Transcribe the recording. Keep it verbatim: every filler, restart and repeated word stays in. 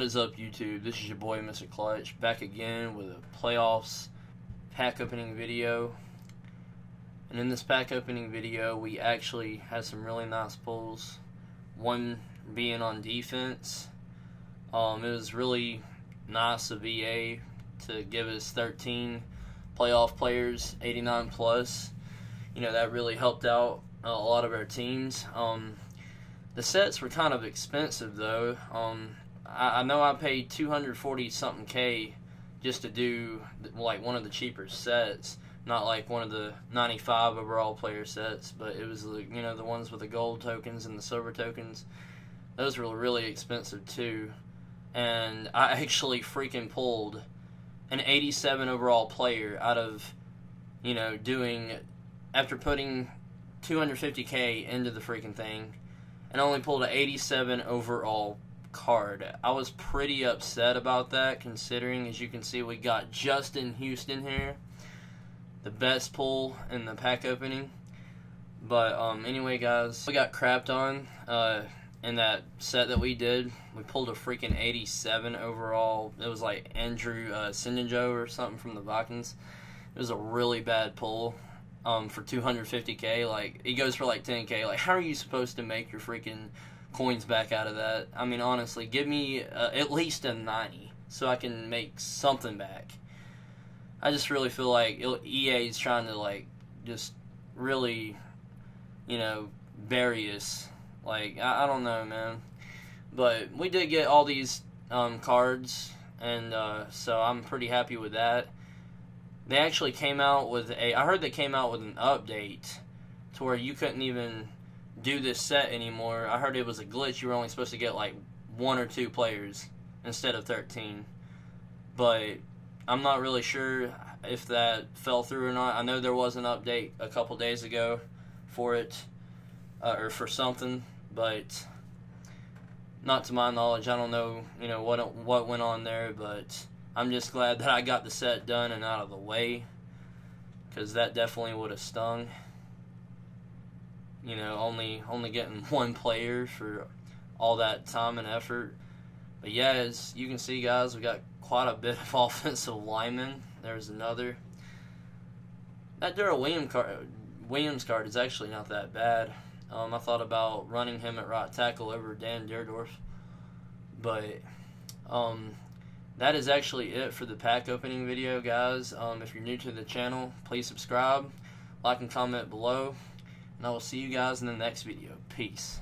What is up, YouTube? This is your boy, Mister Clutch, back again with a playoffs pack opening video. And in this pack opening video, we actually had some really nice pulls. One being on defense. Um, it was really nice of E A to give us thirteen playoff players, eighty-nine plus. You know, that really helped out a lot of our teams. Um, the sets were kind of expensive, though. Um, I know I paid two hundred forty something K just to do like one of the cheaper sets, not like one of the ninety-five overall player sets, but it was the, you know, the ones with the gold tokens and the silver tokens. Those were really expensive too, and I actually freaking pulled an eighty-seven overall player out of, you know, doing, after putting two hundred fifty K into the freaking thing, and only pulled an eighty-seven overall player card. I was pretty upset about that, considering, as you can see, we got Justin Houston here, the best pull in the pack opening. But um, anyway, guys, we got crapped on uh, in that set that we did. We pulled a freaking eighty-seven overall. It was like Andrew uh, Sendinjo or something from the Vikings. It was a really bad pull um, for two hundred fifty K. Like, he goes for like ten K. Like, how are you supposed to make your freaking coins back out of that? I mean, honestly, give me uh, at least a ninety so I can make something back. I just really feel like E A is trying to, like, just really, you know, bury us. Like, I, I don't know, man. But we did get all these um, cards, and uh, so I'm pretty happy with that. They actually came out with a, I heard they came out with an update to where you couldn't even do this set anymore. I heard it was a glitch. You were only supposed to get like one or two players instead of thirteen, but I'm not really sure if that fell through or not. I know there was an update a couple days ago for it, uh, or for something, but not to my knowledge. I don't know, you know, what what went on there, but I'm just glad that I got the set done and out of the way, because that definitely would have stung. You know, only only getting one player for all that time and effort. But yeah, as you can see, guys, we got quite a bit of offensive linemen. There's another. That Daryl Williams card, Williams card is actually not that bad. Um, I thought about running him at right tackle over Dan Dierdorf. But um, that is actually it for the pack opening video, guys. Um, if you're new to the channel, please subscribe, like, and comment below. And I will see you guys in the next video. Peace.